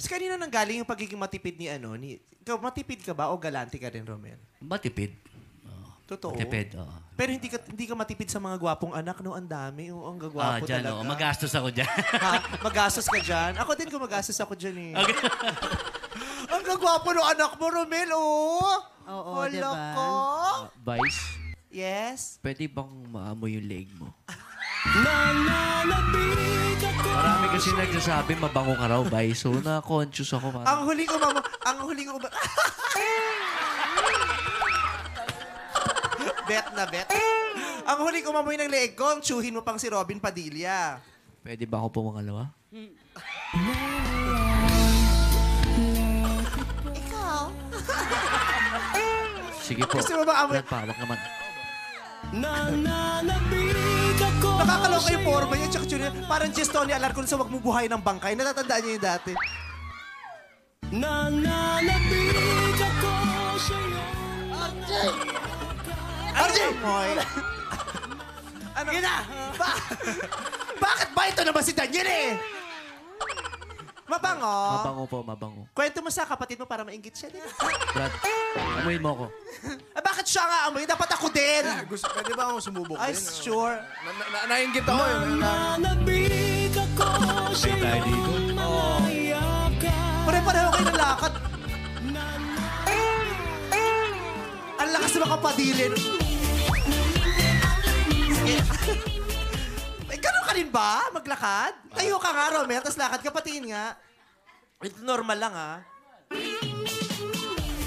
Mas kanina nang galing yung pagiging matipid ni ano? Matipid ka ba o galante ka rin, Rommel? Matipid. Totoo. Matipid, oo. Pero hindi ka matipid sa mga gwapong anak, no? Ang dami. Oo, ang gagwapo dyan, talaga. Magastos ako dyan. Magastos ka dyan? Ako din kung magastos ako dyan eh. Okay. Ang gagwapo no anak mo, Rommel, oo. Oo, diba? Vice? Yes? Pwede bang maamoy yung leeg mo? Marami kasi nagsasabi mabango ka raw, Vice. So, na-conscious ako. Parang. Ang huling umamo... Ang huling umamo... Bet na bet. Ang huling umamoy ng leeg ko, ang tsuhin mo pang si Robin Padilla. Pwede ba ako pumangalawa? Ikaw? Sige po. Gusto mo ba amoy? Nagpahawak naman. Nakakaloka yung forma niya, tsaka tsuhin niya. Parang just Tony Alarcon sa Wag Mo Buhay ng Bangkay. Natatandaan niya yung dati. Nananabig ako sa'yo. Arjay! Arjay! Ano? Yun na! Bakit ba ito naman si Daniel eh? Mabango? Mabango po, mabango. Kwento mo sa kapatid mo para mainggit siya din. Brad, amoy mo ko. Bakit siya nga amoy? Dapat ako din! Pwede ba akong sumubok din? Ay, sure. Nainggit ako yun. Nananabig ako sa'yo manayap ka. Pare-pareho kayo ng lakad. Ang lakas na makapadilin. Eh, ganun ka rin ba? Maglakad? Tayo ka nga, Rommel, tapos lakad ka. Patingin nga. Ito normal lang, ha?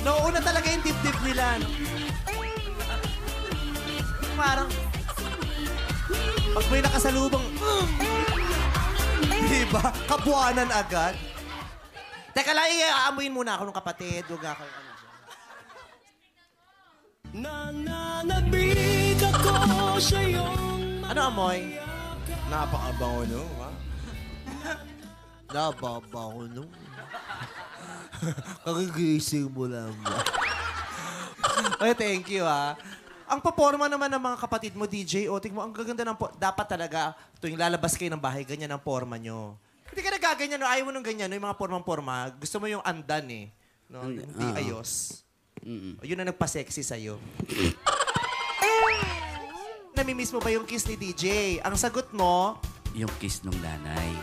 Nauuna talaga yung dip-dip nila. No? Parang... Pag may nakasalubang... Diba? Kabuanan agad. Teka lang, i-aamuin muna ako ng kapatid. Huwag ako... Nananabig ako sa'yo. Ano amoy? Napakabango nung, ha? Napabango nung. Kagigising mo lang ba? Ay, thank you, ha? Ang paporma naman ng mga kapatid mo, DJ, o, tingin mo, ang gaganda ng... Dapat talaga, tuwing lalabas kayo ng bahay, ganyan ang porma nyo. Hindi ka nagaganyan, no? Ayaw mo nung ganyan, no? Yung mga pormang-porma. Gusto mo yung andan, eh. No? Hindi ayos. Yun na nagpa-sexy sa'yo. Namimiss mo ba yung kiss ni DJ? Ang sagot mo... Yung kiss nung nanay.